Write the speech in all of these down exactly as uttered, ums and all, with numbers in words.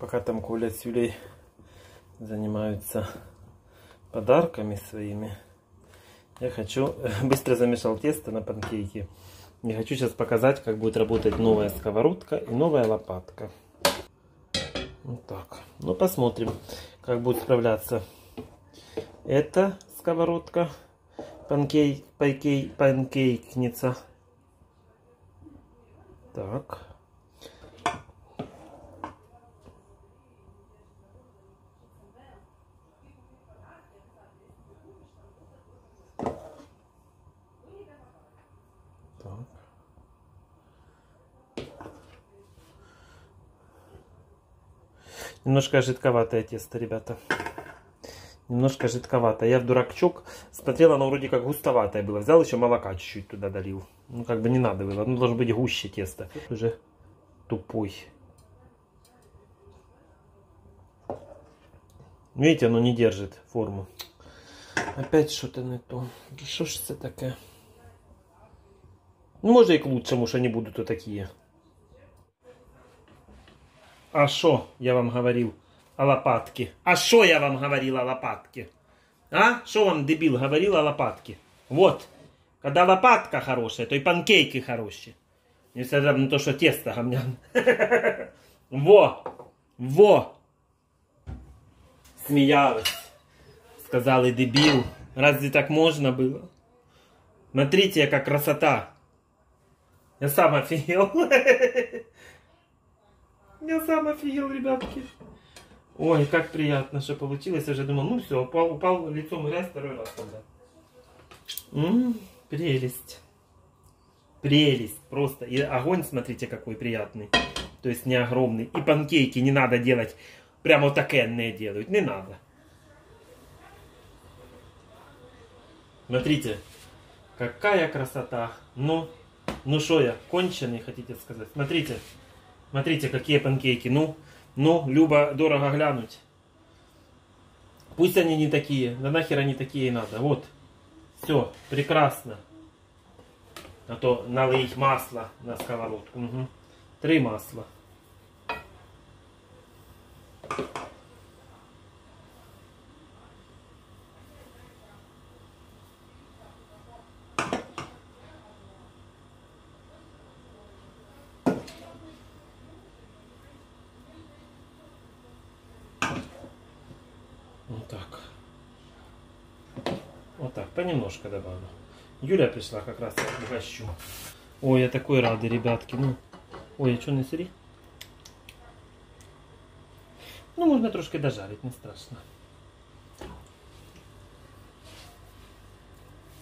Пока там Коля с Юлей занимаются подарками своими, я хочу... Быстро замешал тесто на панкейки. Я хочу сейчас показать, как будет работать новая сковородка и новая лопатка. Вот так. Ну, посмотрим, как будет справляться эта сковородка. Панкейк, панкейк, панкейкница. Так. Немножко жидковатое тесто, ребята. Немножко жидковато. Я в дурачок смотрел, оно вроде как густоватое было. Взял еще молока чуть-чуть туда долил. Ну, как бы не надо было. Оно должно быть гуще тесто. Тут уже тупой. Видите, оно не держит форму. Опять что-то не то. Что ж это такое? Ну, может и к лучшему, что они будут вот такие. А шо я вам говорил о лопатке? А шо я вам говорил о лопатке? А? Шо вам, дебил, говорил о лопатке? Вот. Когда лопатка хорошая, то и панкейки хорошие. Несмотря на то, что тесто говнян. Во! Во! Смеялась. Сказал и дебил. Разве так можно было? Смотрите, какая красота. Я сам офигел. Я сам офигел, ребятки. Ой, как приятно, что получилось. Я уже думал, ну все, упал, упал лицом в грязь второй раз тогда. М-м, прелесть. Прелесть просто. И огонь, смотрите, какой приятный. То есть не огромный. И панкейки не надо делать. Прямо такенные делают. Не надо. Смотрите, какая красота. Ну, ну что я, конченый, хотите сказать. Смотрите. Смотрите, какие панкейки. Ну, ну, любо, дорого глянуть. Пусть они не такие. Да нахер они такие и надо. Вот. Все. Прекрасно. А то налей масло на сковородку. Угу. Три масла. Вот так. Вот так. Понемножку добавлю. Юля пришла, как раз я угощу. Ой, я такой рады, ребятки. Ну, ой, я что, не сыри? Ну, можно трошки дожарить, не страшно.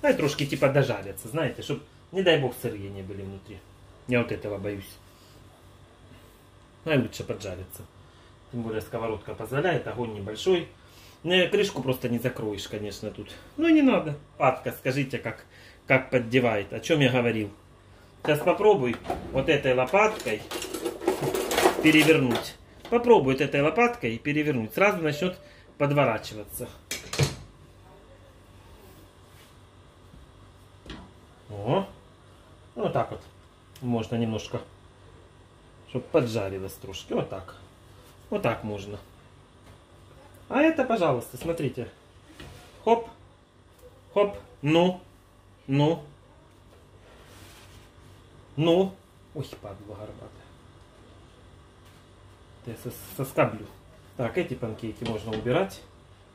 А и трошки типа дожарятся, знаете, чтобы, не дай бог, сырые не были внутри. Я вот этого боюсь. Ну, и лучше поджариться. Тем более сковородка позволяет, огонь небольшой. Крышку просто не закроешь, конечно, тут. Ну и не надо. Патка, скажите, как, как поддевает. О чем я говорил. Сейчас попробуй вот этой лопаткой перевернуть. Попробуй вот этой лопаткой перевернуть. Сразу начнет подворачиваться. О, ну, вот так вот. Можно немножко, чтобы поджарилось трошки. Вот так. Вот так можно. А это, пожалуйста, смотрите. Хоп. Хоп. Ну. Ну. Ну. Ой, падла горбатая. Я соскаблю. Так, эти панкейки можно убирать.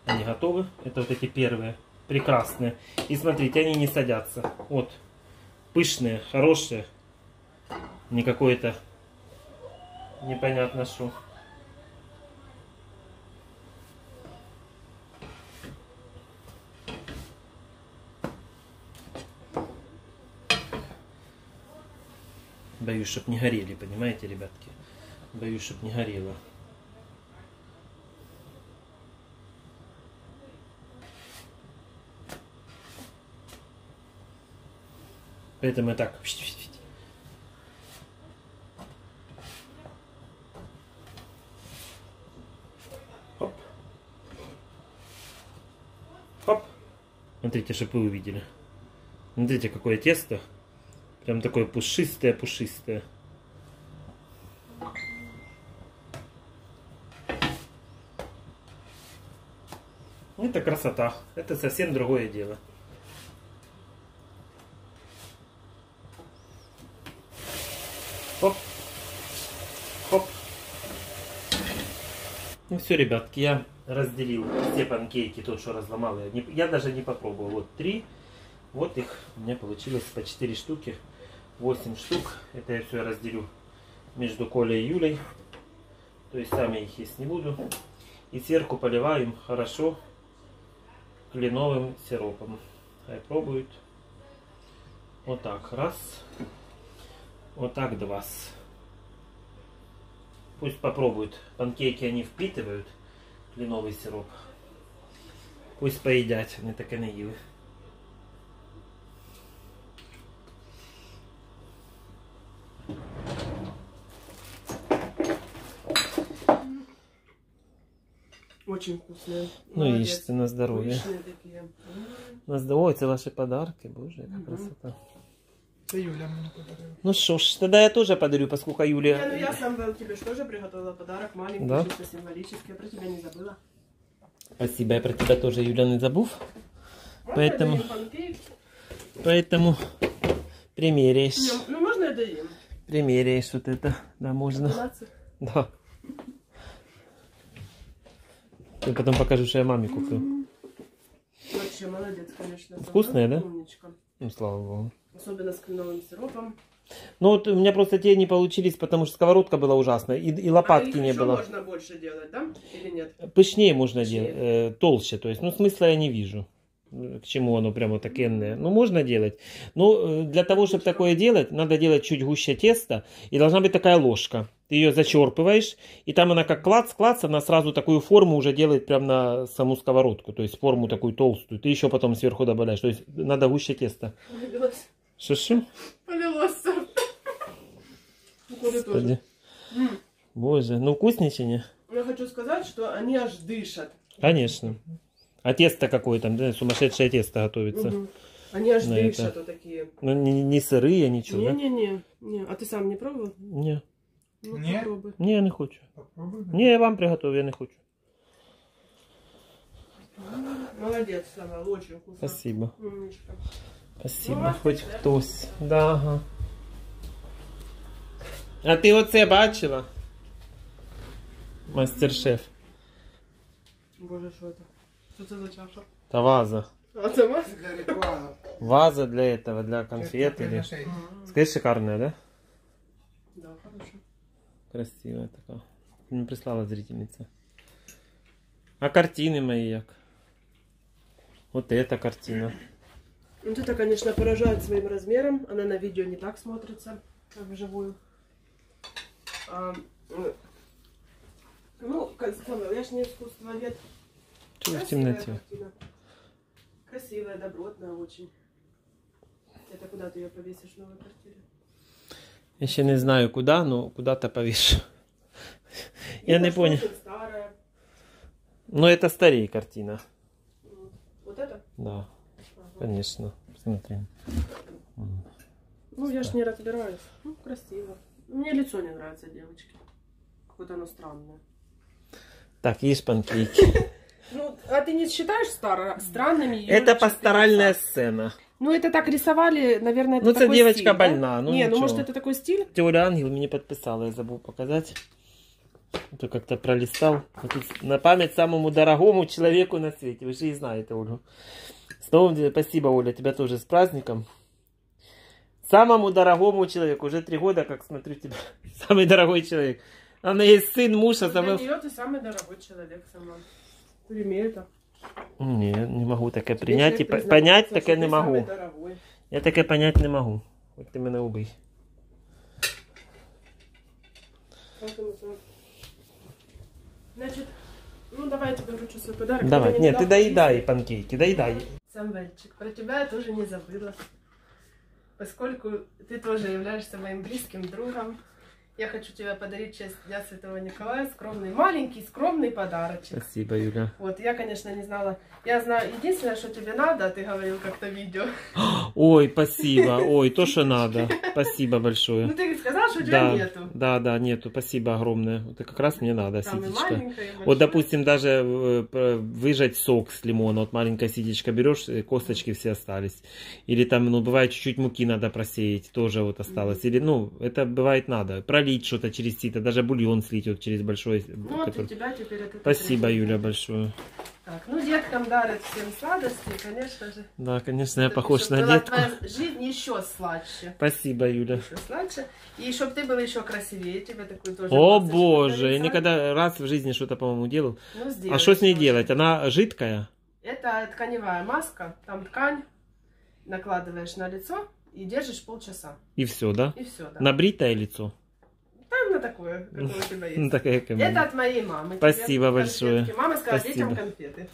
Они готовы. Это вот эти первые. Прекрасные. И смотрите, они не садятся. Вот. Пышные, хорошие. Не какое-то непонятно что. Боюсь, чтоб не горели, понимаете, ребятки? Боюсь, чтоб не горело. Поэтому я так... Хоп. Хоп. Смотрите, чтоб вы увидели. Смотрите, какое тесто. Прям такое пушистое-пушистое. Это красота. Это совсем другое дело. Хоп. Хоп. Ну все, ребятки, я разделил все панкейки, тот, что разломал. Я, не, я даже не попробовал. Вот три. Вот их у меня получилось по четыре штуки. восемь штук. Это я все разделю между Колей и Юлей. То есть сами их есть не буду. И сверху поливаю им хорошо кленовым сиропом. Хай пробуют. Вот так. Раз. Вот так два. Пусть попробуют. Панкейки они впитывают кленовый сироп. Пусть поедят. Они так и наели. Очень вкусные. Ну, ешьте на здоровье. На здоровье, это ваши подарки. Боже, это угу. Красота. Это Юля мне подарила. Ну что ж, тогда я тоже подарю, поскольку Юля... Я, ну я Самвел тебе тоже приготовила подарок. Маленький, да? Чисто символический. Я про тебя не забыла. Спасибо, я про тебя тоже, Юля, не забыв. Вот поэтому... Поэтому примеряешь. Ну, можно я доем? Примеряешь вот это. Да, можно. двенадцать? Да. Я потом покажу, что я маме куплю. Вообще молодец, конечно. Вкусная, да? Умничка. Ну, слава богу. Особенно с кленовым сиропом. Ну, вот у меня просто те не получились, потому что сковородка была ужасная, и, и лопатки а не было. Можно больше делать, да? Или нет? Пышнее можно делать, э, толще, то есть. Ну, смысла я не вижу, к чему оно прямо такенное. Ну, можно делать. Но для того, чтобы Что? такое делать, надо делать чуть гуще тесто, и должна быть такая ложка. Ты ее зачерпываешь, и там она как клац-клац, она сразу такую форму уже делает прямо на саму сковородку. То есть форму такую толстую. Ты еще потом сверху добавляешь. То есть надо гуще тесто. Полилось. Шишим? Полилось. Боже, ну вкусничание. Я хочу сказать, что они аж дышат. Конечно. А тесто какое там, да, сумасшедшее тесто готовится. Угу. Они аж на дышат, это. Вот такие. Ну не, не сырые, ничего, не, да? Не-не-не. А ты сам не пробовал? Не. Ну, не? не, я не хочу. Попробуй. Не, я вам приготовлю, я не хочу. Молодец, Сама, очень вкусно. Спасибо. Умничка. Спасибо, ну, хоть да? Кто-то. Да, ага. А ты оце бачила? Мастер-шеф. Боже, что это? Что это за чаша? Это ваза. А це ваза? Ваза для этого, для конфет. Или... Скажи, шикарная, да? Да, хорошо. Красивая такая. Мне прислала зрительница. А картины мои як? Вот эта картина. Вот это, конечно, поражает своим размером. Она на видео не так смотрится, как вживую. А, ну, я ж не искусствовед. Красивая в темноте. Картина. Красивая, добротная очень. Это куда ты ее повесишь в новой квартире? Я еще не знаю куда, но куда-то повешу. Я, я не понял. Старая. Но это старее картина. Вот это? Да, ага. Конечно. Смотри. Ну, Старая. Я ж не разбираюсь. Ну, красиво. Мне лицо не нравится, девочки. Какое-то оно странное. Так, есть панкейки. Ну, а ты не считаешь странными? Это пасторальная сцена. Ну, это так рисовали, наверное, это ну, такой Ну, это девочка стиль, больна. Да? Ну, не, ничего. Ну, может, это такой стиль? Теория ангел мне подписала, я забыл показать. Это как-то пролистал. На память самому дорогому человеку на свете. Вы же и знаете, Олю. Снова спасибо, Оля, тебя тоже с праздником. Самому дорогому человеку. Уже три года, как смотрю тебя. Самый дорогой человек. Она есть сын, муж, а самый... Для нее ты самый дорогой человек сама. Прими это. Не, не могу такое принять и понять, такое не могу. Я такое понять не могу. Вот ты меня убей. Значит, ну давай я тебе вручу свой подарок. Давай, ты не нет, ты доедай панкейки, доедай. Самвельчик, про тебя я тоже не забыла, поскольку ты тоже являешься моим близким другом. Я хочу тебе подарить в честь Дня Святого Николая скромный, маленький, скромный подарочек. Спасибо, Юля. Вот, я, конечно, не знала. Я знаю, единственное, что тебе надо, ты говорил как-то видео. Ой, спасибо. Ой, то, что надо. Спасибо большое. Ну, ты сказал, что у тебя да, нету. Да, да, нету. Спасибо огромное. Это как раз мне надо, там ситечка. И маленькая, и вот, допустим, даже выжать сок с лимона. Вот маленькая ситечка берешь, косточки все остались. Или там, ну, бывает, чуть-чуть муки надо просеять, тоже вот осталось. Или, ну, это бывает надо. Что-то через сито, даже бульон слить вот через большой. Вот который... у тебя теперь это. Спасибо, это... Юля, большое. Так, ну, деткам дарят всем сладости, конечно же. Да, конечно, я похож чтобы на была детку. Твоя жизнь еще сладче. Спасибо, Юля. Еще сладче. И чтобы ты была еще красивее, тебе такую тоже. О, боже, я никогда раз в жизни что-то, по-моему, делал. Ну, сделай, а что с ней может. Делать? Она жидкая? Это тканевая маска, там ткань накладываешь на лицо и держишь полчаса. И все, да? И все, да. Набритое лицо? На такое, какое у тебя есть. Такая это от моей мамы. Спасибо большое. Мама сказала, детям конфеты.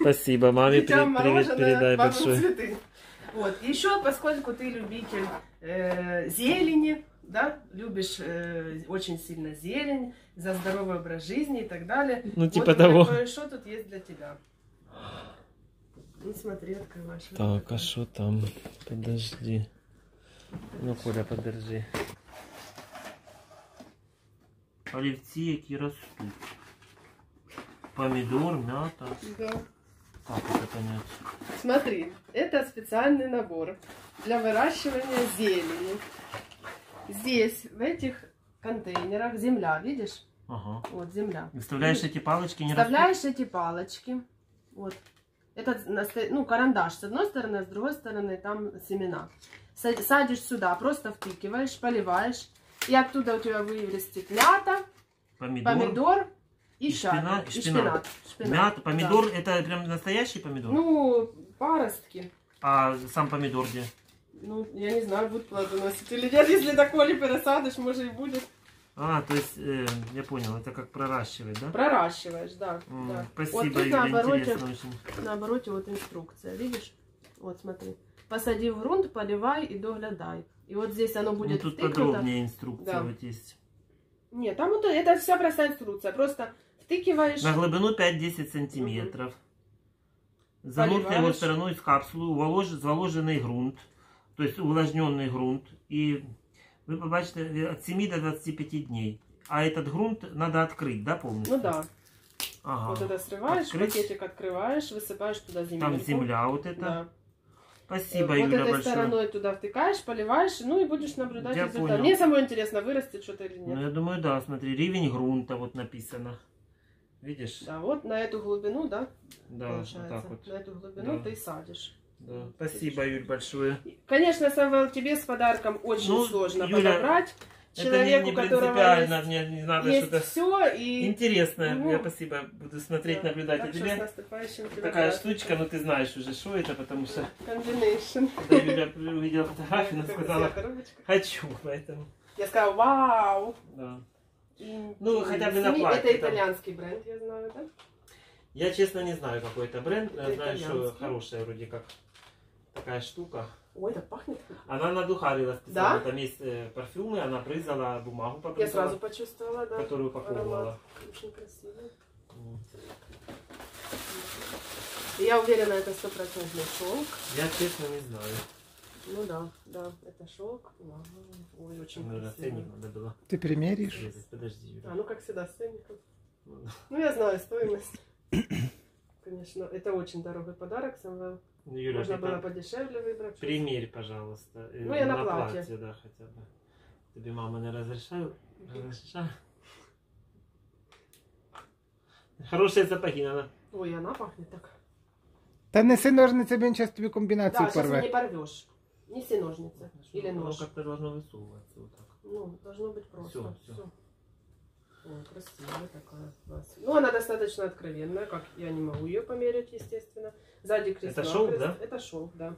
Спасибо, маме детям при, привет, передай большое. Цветы. Вот. Еще, поскольку ты любитель э, зелени, да, любишь э, очень сильно зелень, за здоровый образ жизни и так далее. Ну, типа вот того. Что тут есть для тебя? Ну, смотри, открываешь. Так, а что там? Подожди. Ну, Коля, подожди. Олівці, які ростуть. Помидор, мята. Да. Как это понять? Смотри, это специальный набор для выращивания зелени. Здесь, в этих контейнерах, земля, видишь? Ага. Вот земля. И вставляешь и эти палочки, не вставляешь растут? Эти палочки. Вот. Это, ну, карандаш с одной стороны, а с другой стороны там семена. Садишь сюда, просто втыкиваешь, поливаешь. И оттуда у тебя вырастет мята, помидор, помидор и, и, шпинат, и шпинат. шпинат. Мята, помидор, да. Это прям настоящий помидор? Ну, паростки. А сам помидор где? Ну, я не знаю, будут плодоносить или нет. Если до Коли пересадишь, может и будет. А, то есть, э, я понял, это как проращивать, да? Проращиваешь, да. М -м, да. Спасибо, вот тут Юля, на обороте, на обороте вот инструкция, видишь? Вот, смотри. Посади в грунт, поливай и доглядай. И вот здесь оно будет... Ну, тут втыкнуто. Подробнее инструкция да. Вот есть. Нет, там вот это вся простая инструкция. Просто втыкиваешь... На глубину пять-десять сантиметров. Угу. Занурь его стороной из капсулы, уволож... заложенный грунт, то есть увлажненный грунт. И вы побачите от семи до двадцати пяти дней. А этот грунт надо открыть, да, полностью? Ну да. Ага. Вот это срываешь, открыть. Пакетик открываешь, высыпаешь туда землю. Там земля вот это. Да. Спасибо, Юля, большое. Вот этой стороной туда втыкаешь, поливаешь, ну и будешь наблюдать результат. Мне самое интересно, вырастет что-то или нет. Ну, я думаю, да, смотри, ревень грунта вот написано. Видишь? Да, вот на эту глубину, да, да получается. Вот так вот. На эту глубину да. Ты садишь. Да. Спасибо, Юль, большое. Конечно, Самвел, тебе с подарком очень ну, сложно Юля... подобрать. Человеку, это не, не принципиально, есть, мне не надо что-то и... интересное. Ну, я спасибо буду смотреть, да, наблюдать. Так, тебе такая да. Штучка, но ты знаешь уже, что это, потому что... Комбинейшн. Да, Юля увидела фотографию, она сказала, хочу, поэтому... Я сказала, вау! Да. И... Ну, хотя бы на платье. Это итальянский там. Бренд, я знаю, да? Я, честно, не знаю, какой это бренд, это я знаю, что хорошая вроде как такая штука. Ой, так пахнет. Она надухарила специально. Да? Там есть э, парфюмы, она брызала бумагу. Побрызала, я сразу почувствовала, да. Которую упаковывала. Очень красиво. Mm. Я уверена, это стопроцентный шелк. Я честно не знаю. Ну да, да, это шелк. Ой, очень ну, красиво. Надо было. Ты примеришь? Подожди. А, ну как всегда, с ценником. Ну, ну я знаю стоимость. Конечно, это очень дорогой подарок, Самвел. Юля, можно было подешевле выбрать. Примерь, пожалуйста. Ну, я на, на платье. платье. Да, хотя бы. Тебе мама не разрешала? Разрешала? Хорошие запахи, она. Ой, она пахнет так. Да неси ножницы, блин, сейчас тебе комбинацию да, порвет. Да, сейчас не порвешь. Неси ножницы. Что или нож. Оно как-то должно высовываться вот так. Ну, должно быть просто. Все, все. Все. Ой, красивая такая. Ну, она достаточно откровенная, как я не могу ее померить, естественно. Сзади крест. Это шелк, да? Это шелк, да.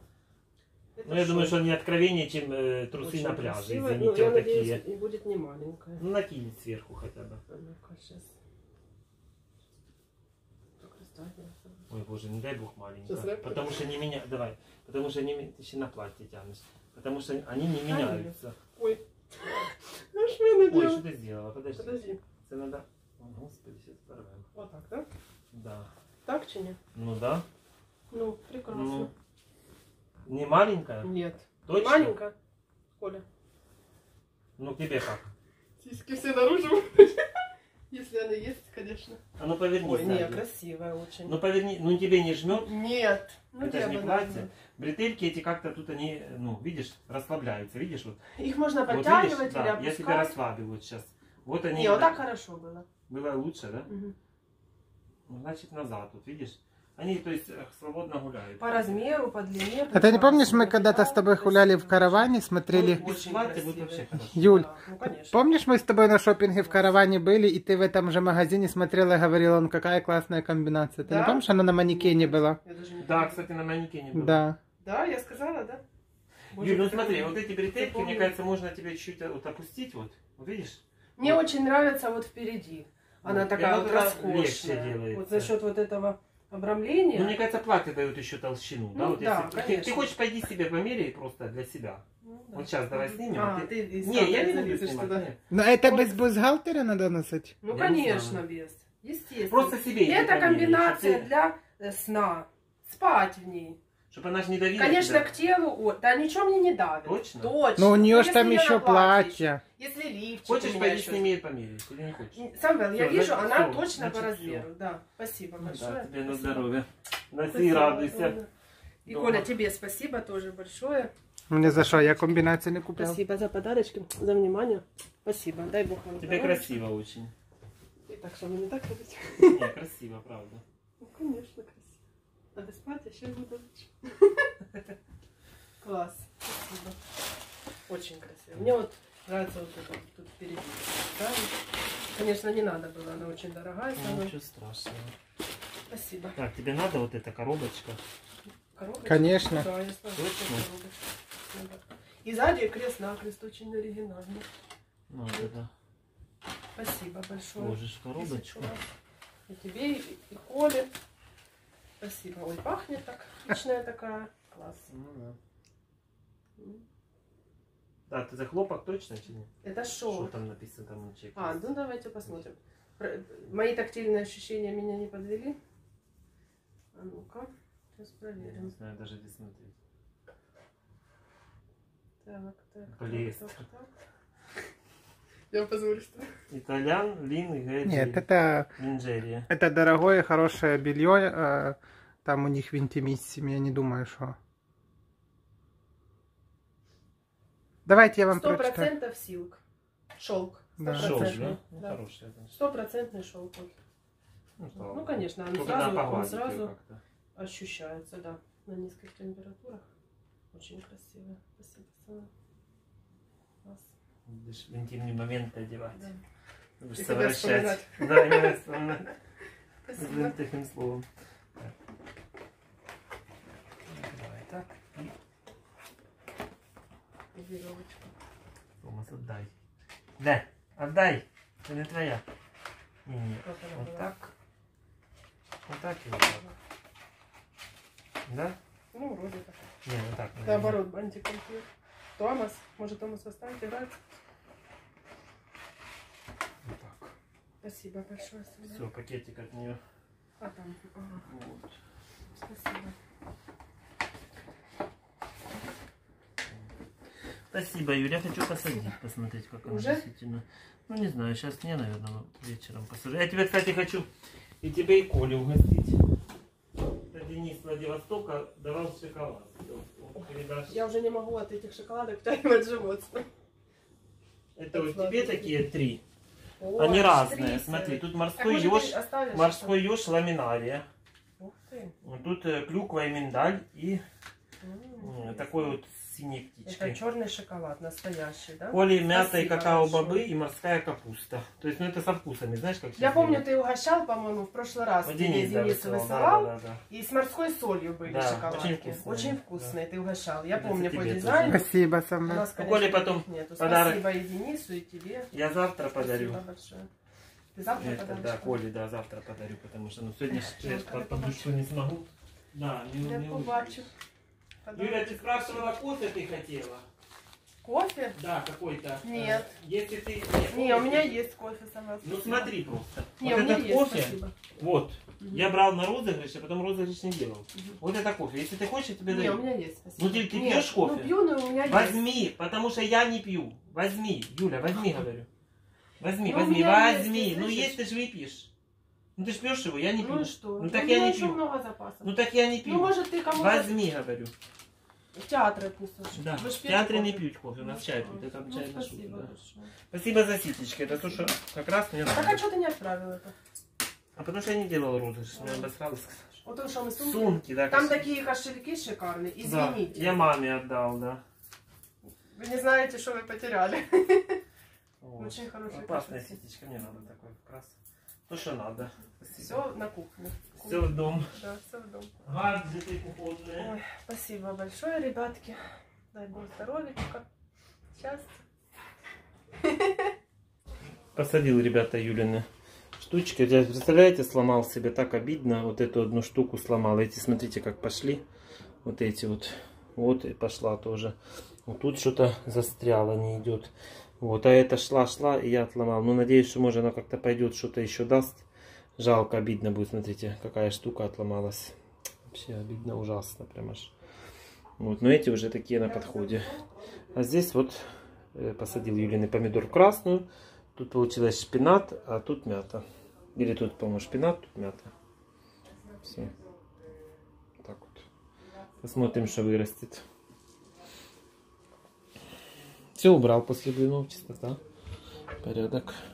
Это ну, я шелк. Думаю, что не откровеннее, чем э, трусы очень на пляже. Извините, ну, я вот надеюсь, такие. И будет не маленькая. Ну, накинет сверху хотя бы. А ну-ка, сейчас. Ой, боже, не дай бог маленькая. Сейчас потому что не меня. Давай. Потому что не... ты еще на платье тянешь. Потому что они не меняются. Ой. Ну Ой, что ты сделала? Подожди. Подожди. Тебе надо... О, господи, сейчас порвем. Вот так, да? Да. Так чи нет? Ну да. Ну, прекрасно. Ну, не маленькая? Нет. Точно? Маленькая? Коля. Ну, тебе как? Сиськи все наружу. Если она есть, конечно. А ну поверни. Ой, не, красивая очень. Ну поверни, ну тебе не жмет? Нет. Ну, это же не платье. Бретельки эти как-то тут они, ну, видишь, расслабляются, видишь? Вот. Их можно подтягивать вот, видишь, или да, опускать. Я тебя расслабил вот сейчас. Вот они. Не, вот так хорошо было. Было лучше, да? Угу. Значит, назад вот, видишь? Они, то есть, свободно гуляют. По размеру, по длине. А ты не помнишь, мы когда-то с тобой гуляли в караване, смотрели... Ой, очень красивые. Юль, да, ну, помнишь, мы с тобой на шопинге в караване были, и ты в этом же магазине смотрела и говорила, ну какая классная комбинация. Ты да? не помнишь, она на манекене была? Да, кстати, на манекене была. Да. Да, я сказала, да. Боже, Юль, ну смотри, вот эти бретельки, мне кажется, можно тебе чуть-чуть вот опустить, вот, вот видишь? Мне вот. очень нравится вот впереди. Она вот. такая вот роскошная. Вот за счет вот этого... обрамление. Ну, мне кажется, платье дает еще толщину. Ну, да, вот да, если... ты, ты хочешь пойди себе померяй просто для себя. Ну, да. Вот сейчас давай снимем. А, ты... Ты... Не, а, я не люблю снимать. Да. Но это Ой. без бюстгальтера надо носить? Ну, я конечно, без. Естественно. Просто себе. Это комбинация для сна. Спать в ней. Чтобы она же не давила. Конечно, да. к телу. Да ничего мне не давит. Точно? Точно. Но у нее же там еще платье. Если лифчик. Хочешь пойти с ними померить или не хочешь? Самвел, я вижу, значит, она все, точно значит, по размеру. Все. Да, спасибо ну, большое. Да, тебе спасибо. на здоровье. Носи и радуйся. И, Коля, тебе спасибо тоже большое. Мне за что? Я комбинации не купил. Спасибо за подарочки, за внимание. Спасибо. Дай Бог вам здоровья. Тебе красиво очень. И так, что, не так любите? Нет, красиво, правда. Ну, конечно, красиво. Надо спать, я сейчас буду лучше. Класс. Спасибо. Очень красиво. Мне вот нравится вот это. Тут впереди. Да? Конечно, не надо было. Она очень дорогая. Ну, ничего страшного. Спасибо. Так, тебе надо вот эта коробочка? Коробочка? Конечно. Да, я сложу, коробочка. И сзади крест-накрест очень оригинально. Ну, вот. да. Спасибо большое. Ложишь коробочку. И тебе, и, и Коле. Спасибо. Ой, пахнет так. Отличная такая. Класс. Ну, да. да, ты за хлопок точно или нет? Это шоу. Что там написано? Там а, ну давайте посмотрим. Мои тактильные ощущения меня не подвели. А ну-ка. Сейчас проверим. Я не знаю даже где смотреть. Так, так. Блест. Так, так, так. Я позволю, что... Итальян, лин и гэджи. Нет, это... Линджерия. Это дорогое, хорошее белье. Там у них винтимиссими, я не думаю, что... Давайте я вам прочитаю. сто процентов силк. Шелк. Да. Шелк, да? Ну, да. Хороший, стопроцентный шелк. Ну, ну конечно, он сразу, он сразу ощущается, да. На низких температурах. Очень красиво. Спасибо. Будешь в интимный момент одевать. Да. Будешь совращать. Да, именно вспоминать. Спасибо. Таким словом. Давай так. И веревочку. Томас, отдай. Да, отдай. Это не твоя. Не, не. Вот так. Вот так и вот так. Да? Ну, вроде так. Не, вот так. Наоборот, бантиком. Томас, может Томас восстанет играть? Вот так. Спасибо большое. Сюда. Все, пакетик от нее. А там. Ага. Вот. Спасибо. Спасибо, Юля. Я хочу посадить, посмотреть, как она действительно. Ну не знаю, сейчас не, наверное, но вечером посажу. Я тебя, кстати, хочу и тебе, и Колю угостить. Денис Владивостока давал шоколад. Передашь... Я уже не могу от этих шоколадок тянуть живот. Это вот тебе такие три. О, они разные. Три, смотри, тут морской еж, морской еж ламинария. Тут клюква и миндаль и м-м, такой вот синий птичкой. Это черный шоколад настоящий, да? Коли мята и какао-бобы и морская капуста. То есть, ну это со вкусами, знаешь, как Я помню, делают. ты угощал, по-моему, в прошлый раз. Вот Денис, да, высылал. высылал да, да, да. И с морской солью были да, шоколадки. Очень вкусные. Очень вкусные, да. ты угощал. Я это помню по дизайну. Тоже. Спасибо, Самвел. Коли потом нету. подарок. Спасибо и Денису, и тебе. Я завтра Спасибо подарю. Большое. Ты завтра это, подаришь? Да, Коле, да, завтра подарю, потому что ну, сегодня я подушку не смогу. Да, не, не Юля, ты спрашивала кофе, ты хотела? Кофе? Да, какой-то. Нет. Если ты... Нет, не, у меня есть кофе, Самвел. Ну смотри просто. Не, вот этот кофе, спасибо. Вот, угу. Я брал на розыгрыш, а потом розыгрыш не делал. Угу. Вот это кофе. Если ты хочешь, я тебе даю. Не, у меня есть, спасибо. Ну ты, ты пьешь кофе? Ну пью, но у меня возьми, есть. Возьми, потому что я не пью. Возьми, Юля, возьми, говорю. Возьми, но возьми, возьми. Есть, ну есть, ты же выпьешь. Ну ты ж пьешь его, я не пью. Ну что? Ну так я не пью. Много запасов. Ну так я не пью. Ну может ты кому-то... Возьми, говорю. В театре пусть. Да, в театре кофе? Не пьют кофе, у нас ну, чай пьют. Ну, это ну, чай спасибо, да. Спасибо за ситечки, это то, что как раз мне надо. Так а что ты не отправила это? А потому что я не делала розыгрыш, мне надо сразу сказать. Вот то, что мы сумки. Сумки, да. Там кошельки. Такие кошельки шикарные, извините. Да, я маме отдал, да. Вы не знаете, что вы потеряли. Вот. Очень хорошая опасная кошельки. Ситечка, мне надо такой как раз. То, что надо. Спасибо. Все на кухне. Все в дом. Да, все в дом. Гаджеты уходные. Ой, спасибо большое, ребятки. Дай Бог здоровечка. Счастья. Посадил, ребята, Юлины штучки. Я, представляете, сломал себе, так обидно. Вот эту одну штуку сломал. Эти, смотрите, как пошли. Вот эти вот. Вот и пошла тоже. Вот тут что-то застряло, не идет. Вот, а это шла-шла, и я отломал. Ну, надеюсь, что, может, она как-то пойдет, что-то еще даст. Жалко, обидно будет, смотрите, какая штука отломалась. Вообще обидно, ужасно, прям аж. Вот, но эти уже такие на подходе. А здесь вот э, посадил Юлины помидор красную. Тут получилось шпинат, а тут мята. Или тут, по-моему, шпинат, тут мята. Все. Так вот. Посмотрим, что вырастет. Все убрал после блинов, чистота, порядок.